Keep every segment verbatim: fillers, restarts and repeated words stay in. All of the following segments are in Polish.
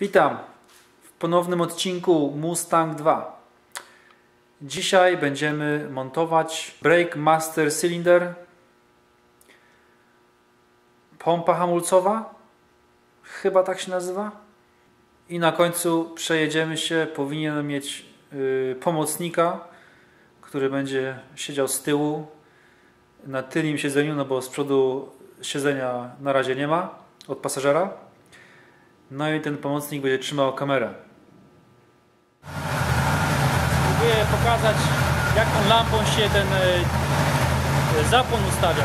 Witam w ponownym odcinku Mustang dwa. Dzisiaj będziemy montować Brake Master Cylinder, pompa hamulcowa, chyba tak się nazywa, i na końcu przejedziemy się, powinien mieć yy, pomocnika, który będzie siedział z tyłu na tylnym siedzeniu, no bo z przodu siedzenia na razie nie ma od pasażera. No i ten pomocnik będzie trzymał kamerę. Próbuję pokazać, jaką lampą się ten zapłon ustawia.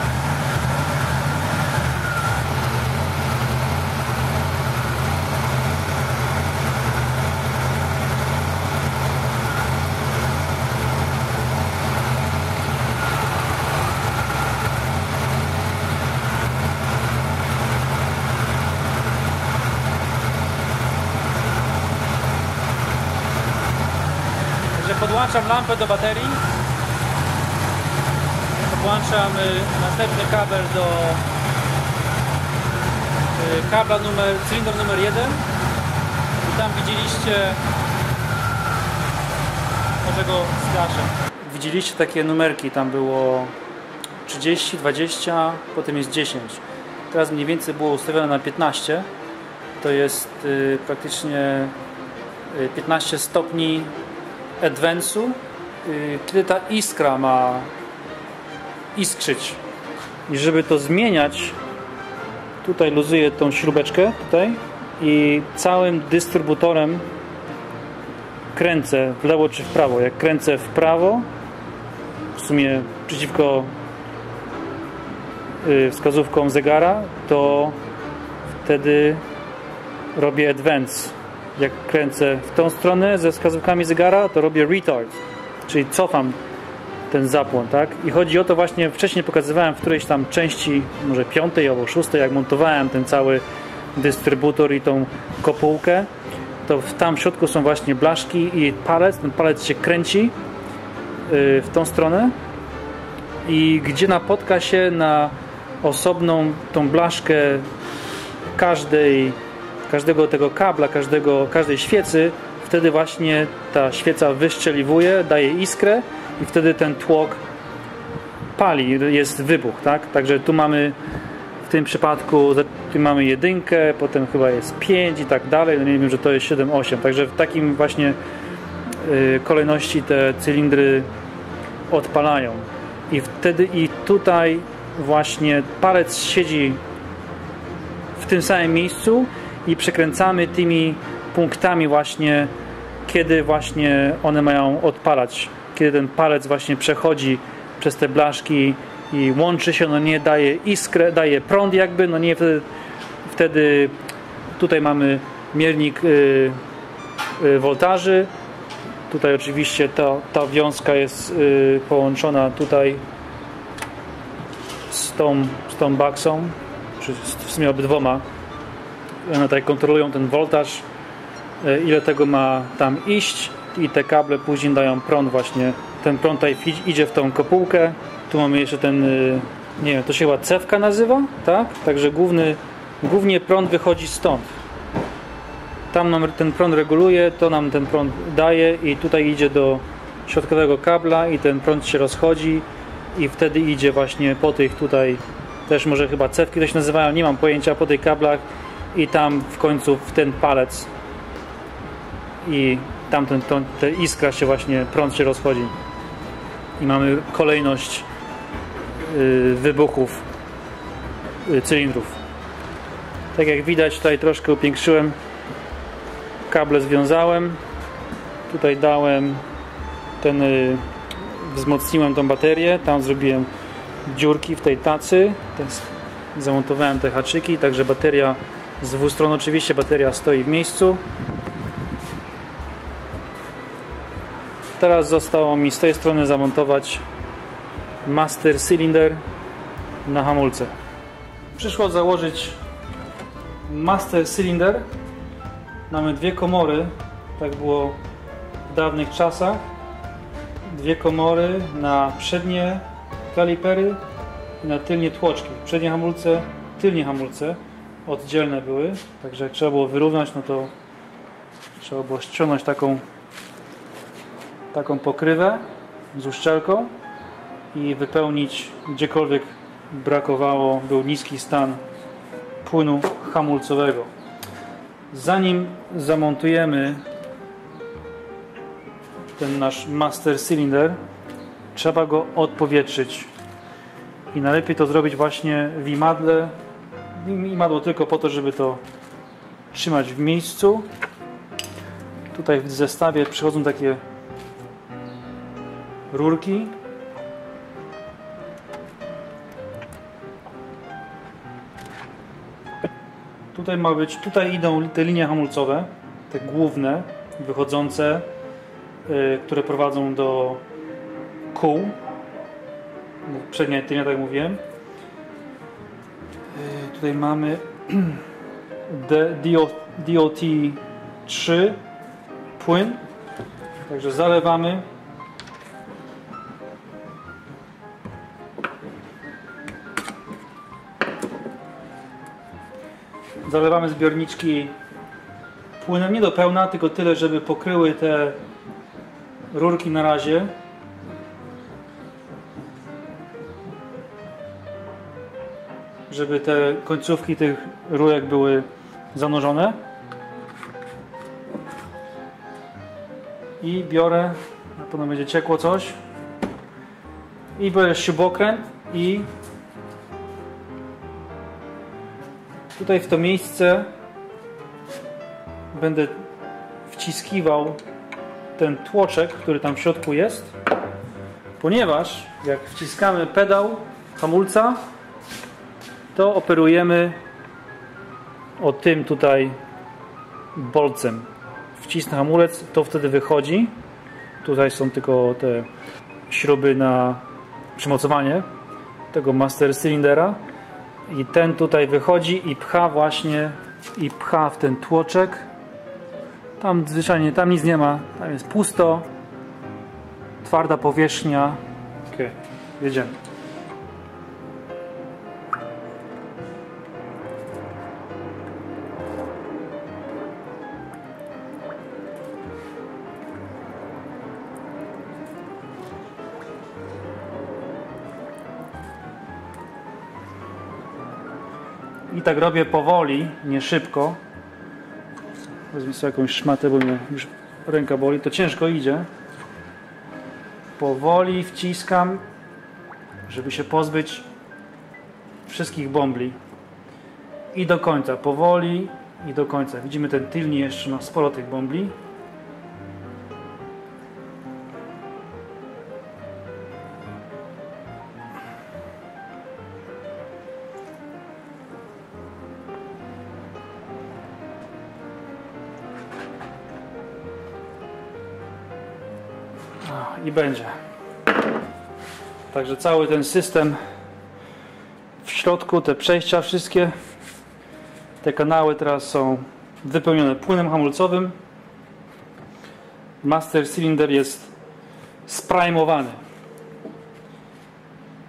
Podłączam lampę do baterii, podłączam następny kabel do kabla numer, cylindr numer jeden. I tam widzieliście, może go zgaszę. Widzieliście takie numerki, tam było trzydzieści, dwadzieścia, potem jest dziesięć. Teraz mniej więcej było ustawione na piętnaście. To jest y, praktycznie piętnaście stopni Advance'u, kiedy ta iskra ma iskrzyć. I żeby to zmieniać, tutaj luzuję tą śrubeczkę tutaj i całym dystrybutorem kręcę w lewo czy w prawo. Jak kręcę w prawo, w sumie przeciwko wskazówkom zegara, to wtedy robię Advance. Jak kręcę w tą stronę ze wskazówkami zegara, to robię retard, czyli cofam ten zapłon, tak? I chodzi o to właśnie, wcześniej pokazywałem w którejś tam części, może piątej albo szóstej, jak montowałem ten cały dystrybutor i tą kopułkę, to w tam w środku są właśnie blaszki i palec, ten palec się kręci w tą stronę i gdzie napotka się na osobną tą blaszkę każdej każdego tego kabla, każdego, każdej świecy, wtedy właśnie ta świeca wyszczeliwuje, daje iskrę i wtedy ten tłok pali, jest wybuch, tak? Także tu mamy w tym przypadku, tu mamy jedynkę, potem chyba jest pięć i tak dalej, no nie wiem, że to jest siedem, osiem, także w takim właśnie yy, kolejności te cylindry odpalają i wtedy i tutaj właśnie palec siedzi w tym samym miejscu i przekręcamy tymi punktami właśnie, kiedy właśnie one mają odpalać, kiedy ten palec właśnie przechodzi przez te blaszki i łączy się, no nie daje iskrę, daje prąd jakby, no nie wtedy, wtedy tutaj mamy miernik y, y, woltaży, tutaj oczywiście ta, ta wiązka jest y, połączona tutaj z tą, z tą baksą, czy w sumie obydwoma. One tutaj kontrolują ten woltaż, ile tego ma tam iść i te kable później dają prąd właśnie. Ten prąd tutaj idzie w tą kopułkę. Tu mamy jeszcze ten, nie wiem, to się chyba cewka nazywa, tak? Także główny, głównie prąd wychodzi stąd. Tam nam ten prąd reguluje, to nam ten prąd daje i tutaj idzie do środkowego kabla i ten prąd się rozchodzi i wtedy idzie właśnie po tych tutaj, też może chyba cewki to się nazywają, nie mam pojęcia, po tych kablach. I tam w końcu w ten palec i tam ten, ten, ten iskra się właśnie, prąd się rozchodzi i mamy kolejność y, wybuchów y, cylindrów. Tak jak widać, tutaj troszkę upiększyłem, kable związałem, tutaj dałem ten y, wzmocniłem tą baterię, tam zrobiłem dziurki w tej tacy, zamontowałem te haczyki, także bateria z dwóch stron, oczywiście bateria stoi w miejscu. Teraz zostało mi z tej strony zamontować master cylinder na hamulce. Przyszło założyć master cylinder. Mamy dwie komory, tak było w dawnych czasach. Dwie komory na przednie kalipery i na tylnie tłoczki. Przednie hamulce, tylnie hamulce oddzielne były, także jak trzeba było wyrównać, no to Trzeba było ściągnąć taką, taką pokrywę z uszczelką i wypełnić gdziekolwiek brakowało, był niski stan płynu hamulcowego. Zanim zamontujemy ten nasz master cylinder, trzeba go odpowietrzyć i najlepiej to zrobić właśnie w imadle, imadło tylko po to, żeby to trzymać w miejscu. Tutaj w zestawie przychodzą takie rurki. Tutaj ma być, tutaj idą te linie hamulcowe, te główne, wychodzące, yy, które prowadzą do kół. Przednia, tylnia, tak jak mówiłem. Yy, tutaj mamy D O T trzy płyn, także zalewamy. Zalewamy zbiorniczki płynem nie do pełna, tylko tyle, żeby pokryły te rurki na razie. Żeby te końcówki tych rurek były zanurzone. I biorę, na pewno będzie ciekło coś. I biorę śrubokręt i tutaj w to miejsce będę wciskiwał ten tłoczek, który tam w środku jest, ponieważ jak wciskamy pedał hamulca, to operujemy o tym tutaj bolcem. Wcisnę hamulec, to wtedy wychodzi. Tutaj są tylko te śruby na przymocowanie tego master cylindera. I ten tutaj wychodzi i pcha właśnie, i pcha w ten tłoczek. Tam zwyczajnie, tam nic nie ma, tam jest pusto, twarda powierzchnia. Ok, jedziemy. I tak robię powoli, nie szybko. Wezmę sobie jakąś szmatę, bo mnie już ręka boli. To ciężko idzie. Powoli wciskam, żeby się pozbyć wszystkich bąbli. I do końca, powoli i do końca. Widzimy ten tylny jeszcze ma sporo tych bąbli. I będzie. Także cały ten system w środku, te przejścia wszystkie, te kanały teraz są wypełnione płynem hamulcowym. Master cylinder jest sprajmowany.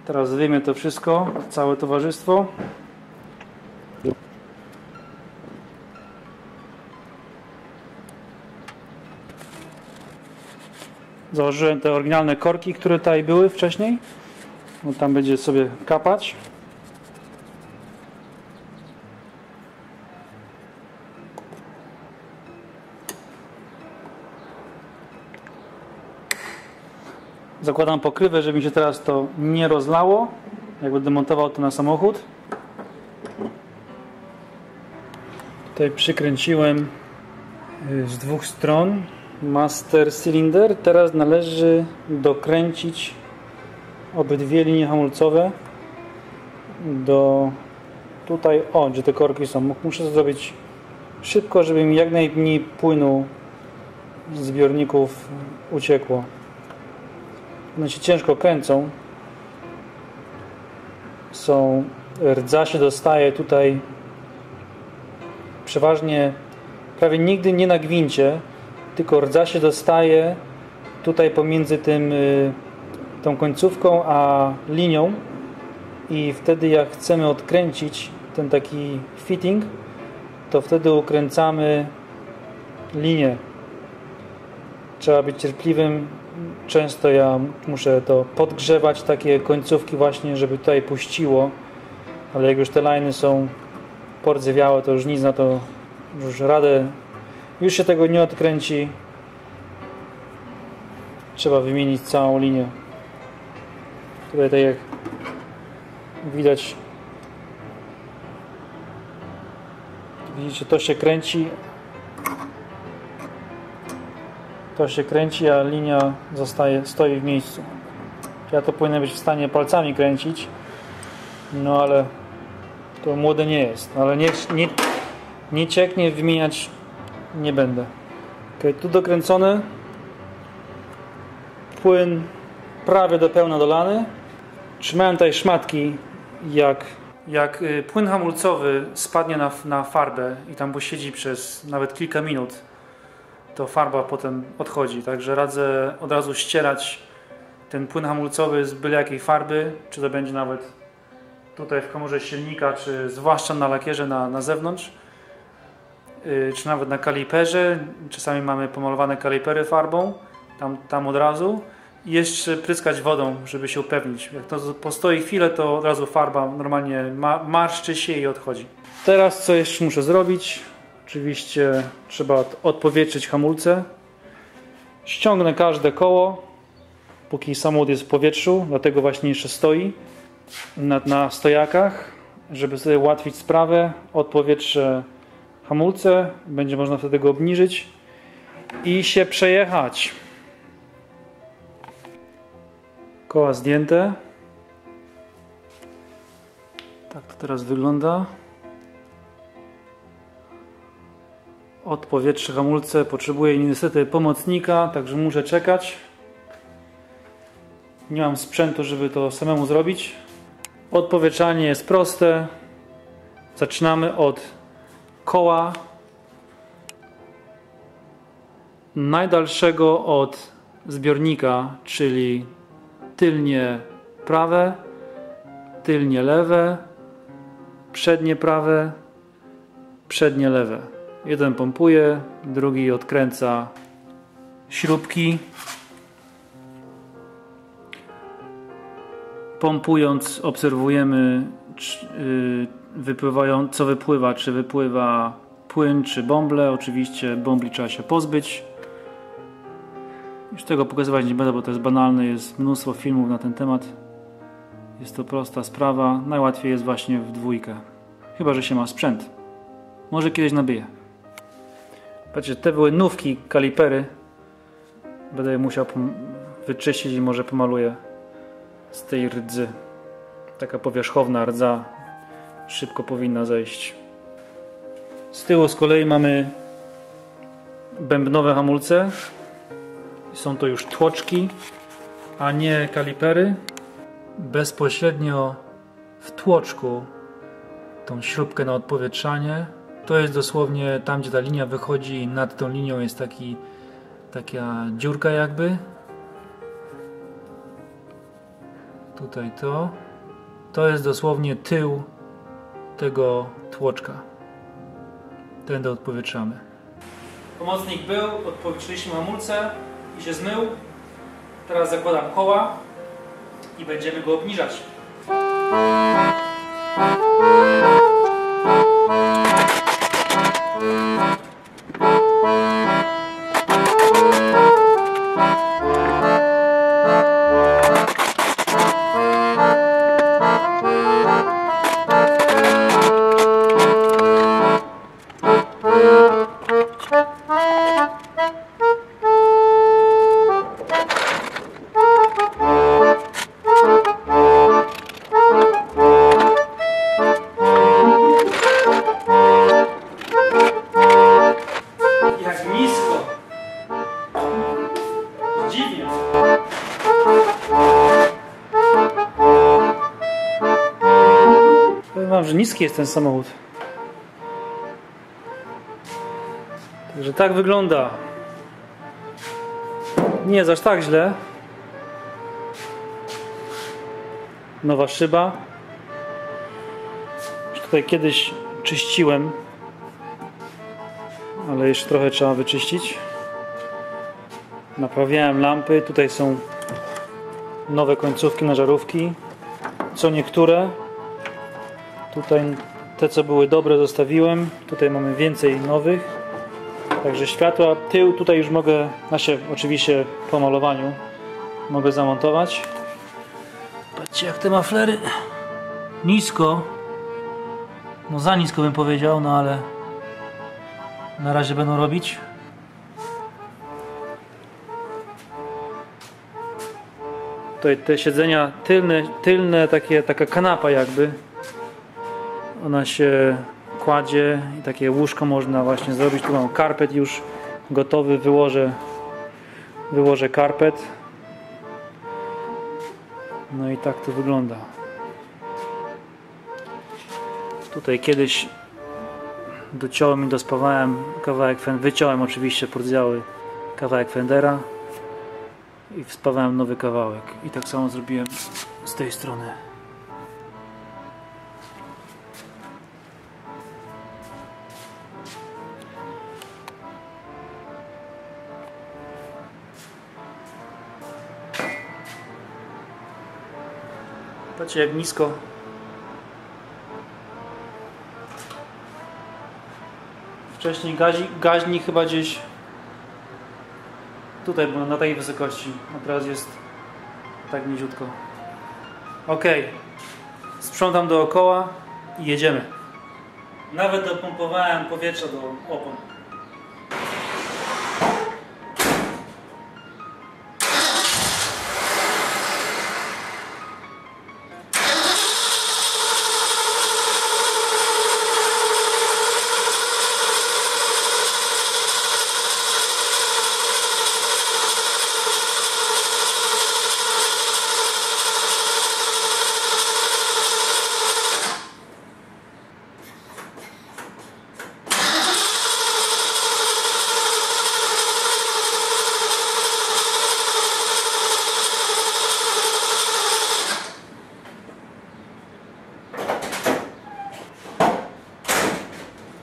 Teraz zdejmę to wszystko, całe towarzystwo. Założyłem te oryginalne korki, które tutaj były wcześniej. No tam będzie sobie kapać. Zakładam pokrywę, żeby mi się teraz to nie rozlało, jak będę montował to na samochód. Tutaj przykręciłem z dwóch stron master cylinder. Teraz należy dokręcić obydwie linie hamulcowe do tutaj, o, gdzie te korki są. Muszę to zrobić szybko, żeby mi jak najmniej płynu z zbiorników uciekło. One się ciężko kręcą. Są, rdza się dostaje tutaj przeważnie, prawie nigdy nie na gwincie, tylko rdza się dostaje tutaj pomiędzy tym, tą końcówką a linią i wtedy jak chcemy odkręcić ten taki fitting, to wtedy ukręcamy linię. trzeba być cierpliwym. Często ja muszę to podgrzewać, takie końcówki właśnie, żeby tutaj puściło, ale jak już te liny są pordzewiałe, to już nic na to, już radę, już się tego nie odkręci. Trzeba wymienić całą linię. Tutaj, tak jak widać, widzicie, to się kręci, to się kręci, a linia zostaje, stoi w miejscu. Ja to powinien być w stanie palcami kręcić, no ale to młode nie jest, ale nie, nie, nie cieknie, wymieniać nie będę. Ok, tu dokręcony, płyn prawie do pełna dolany. Trzymałem tutaj szmatki, jak, jak płyn hamulcowy spadnie na, na farbę i tam posiedzi przez nawet kilka minut, to farba potem odchodzi, także radzę od razu ścierać ten płyn hamulcowy z byle jakiej farby, czy to będzie nawet tutaj w komorze silnika, czy zwłaszcza na lakierze na, na zewnątrz, yy, czy nawet na kaliperze. Czasami mamy pomalowane kalipery farbą, tam, tam od razu. I jeszcze pryskać wodą, żeby się upewnić. Jak to postoi chwilę, to od razu farba normalnie ma, marszczy się i odchodzi. Teraz co jeszcze muszę zrobić? Oczywiście trzeba odpowietrzyć hamulce. Ściągnę każde koło, póki samochód jest w powietrzu, dlatego właśnie jeszcze stoi na, na stojakach, żeby sobie ułatwić sprawę. Odpowietrzę hamulce, będzie można wtedy go obniżyć i się przejechać. Koła zdjęte. Tak to teraz wygląda. Odpowietrze hamulce potrzebuje niestety pomocnika, także muszę czekać. Nie mam sprzętu, żeby to samemu zrobić. Odpowietrzanie jest proste. Zaczynamy od koła najdalszego od zbiornika, czyli tylnie prawe, tylnie lewe, przednie prawe, przednie lewe. Jeden pompuje, drugi odkręca śrubki. Pompując obserwujemy, co wypływa, czy wypływa płyn, czy bąble. Oczywiście bąbli trzeba się pozbyć. Już tego pokazywać nie będę, bo to jest banalne, jest mnóstwo filmów na ten temat. Jest to prosta sprawa, najłatwiej jest właśnie w dwójkę. Chyba że się ma sprzęt. Może kiedyś nabyję. Patrzcie, te były nówki, kalipery. Będę je musiał wyczyścić i może pomaluję z tej rdzy. Taka powierzchowna rdza szybko powinna zejść. Z tyłu z kolei mamy bębnowe hamulce. Są to już tłoczki, a nie kalipery. Bezpośrednio w tłoczku tą śrubkę na odpowietrzanie. To jest dosłownie tam, gdzie ta linia wychodzi, nad tą linią jest taki, taka dziurka jakby. Tutaj to. To jest dosłownie tył tego tłoczka. Tędy odpowietrzamy. Pomocnik był, odpowietrzyliśmy hamulce i się zmył. Teraz zakładam koła i będziemy go obniżać. Że niski jest ten samochód. Także tak wygląda. Nie jest aż tak źle. Nowa szyba. Już tutaj kiedyś czyściłem, ale jeszcze trochę trzeba wyczyścić. Naprawiałem lampy, tutaj są nowe końcówki na żarówki, co niektóre. Tutaj te, co były dobre, zostawiłem. Tutaj mamy więcej nowych. Także światła, tył tutaj już mogę, znaczy oczywiście po malowaniu mogę zamontować. Patrzcie, jak te maflery nisko, no za nisko bym powiedział, no ale na razie będą robić. Tutaj te siedzenia tylne, tylne takie, taka kanapa jakby, ona się kładzie i takie łóżko można właśnie zrobić. Tu mam karpet już gotowy, wyłożę, wyłożę karpet. No i tak to wygląda. Tutaj kiedyś dociąłem i dospawałem kawałek fendera, wyciąłem oczywiście pordziały kawałek fendera i wspawałem nowy kawałek. I tak samo zrobiłem z tej strony. Patrzcie, jak nisko. Wcześniej gazi, gaźnik chyba gdzieś tutaj był, na tej wysokości, a teraz jest tak niziutko. Ok, sprzątam dookoła i jedziemy. Nawet dopompowałem powietrze do opon.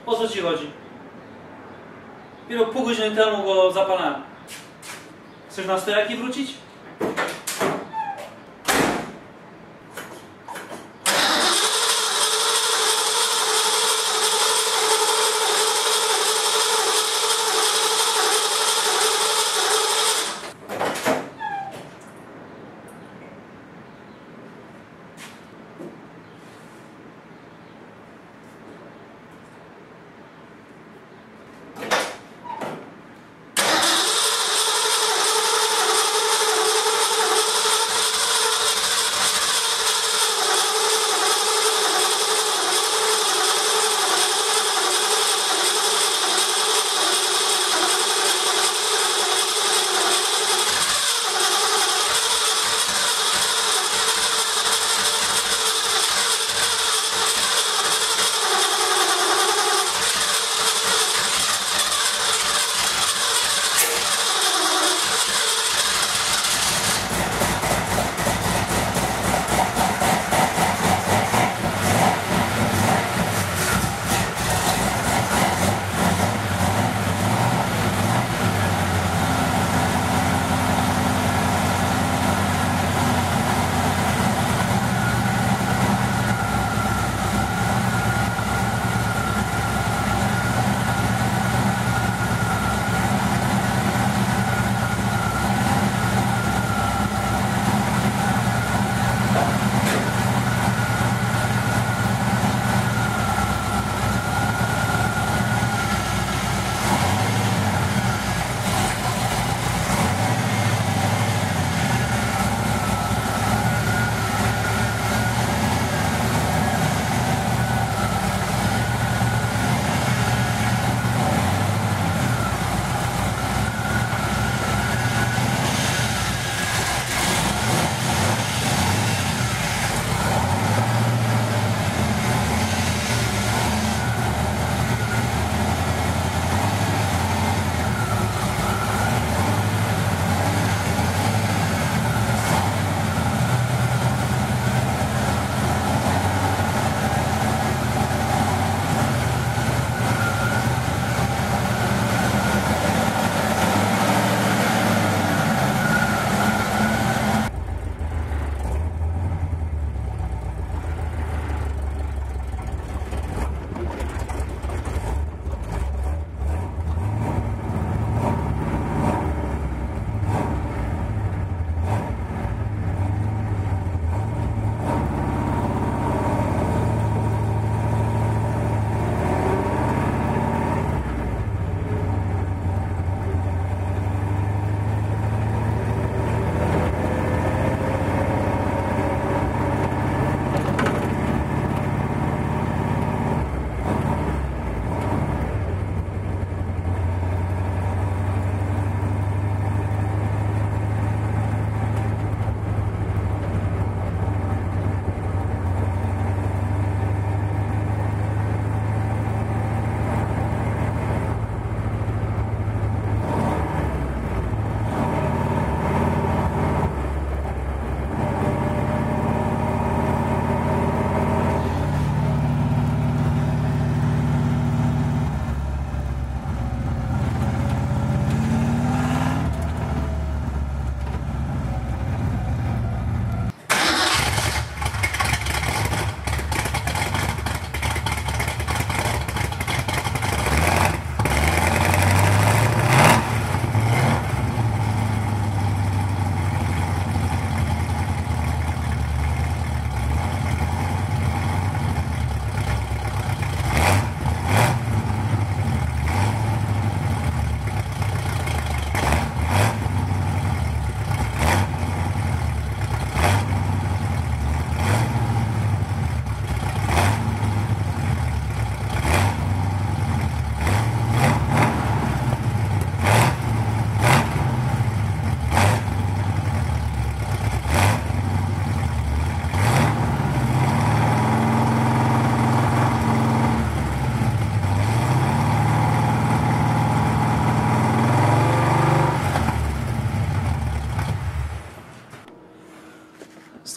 O co ci chodzi? Dopiero pół godziny temu go zapalałem. Chcesz na stojaki wrócić?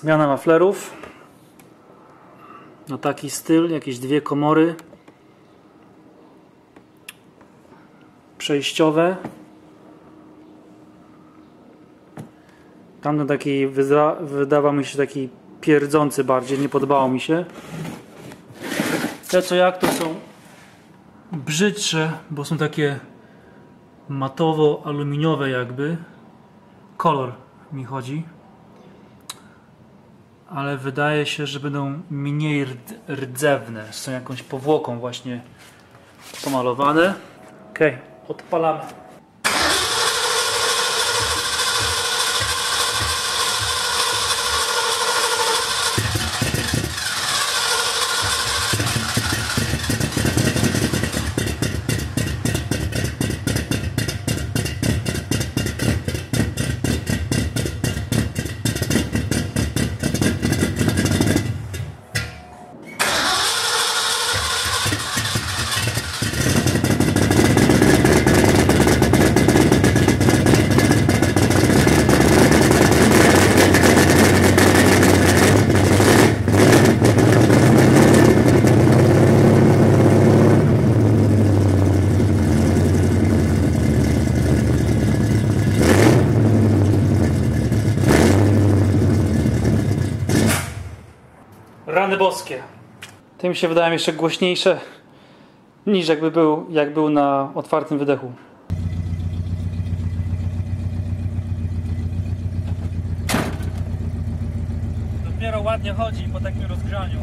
Zmiana maflerów na taki styl, jakieś dwie komory przejściowe. Tam na taki wydawał mi się taki pierdzący bardziej, nie podobało mi się. Te co jak to są brzydsze, bo są takie matowo-aluminiowe jakby. Kolor mi chodzi. Ale wydaje się, że będą mniej rdzewne. Są jakąś powłoką właśnie pomalowane. Ok, odpalamy. Rany boskie. Tym się wydają jeszcze głośniejsze niż jakby był, jak był na otwartym wydechu. Dopiero ładnie chodzi po takim rozgrzaniu.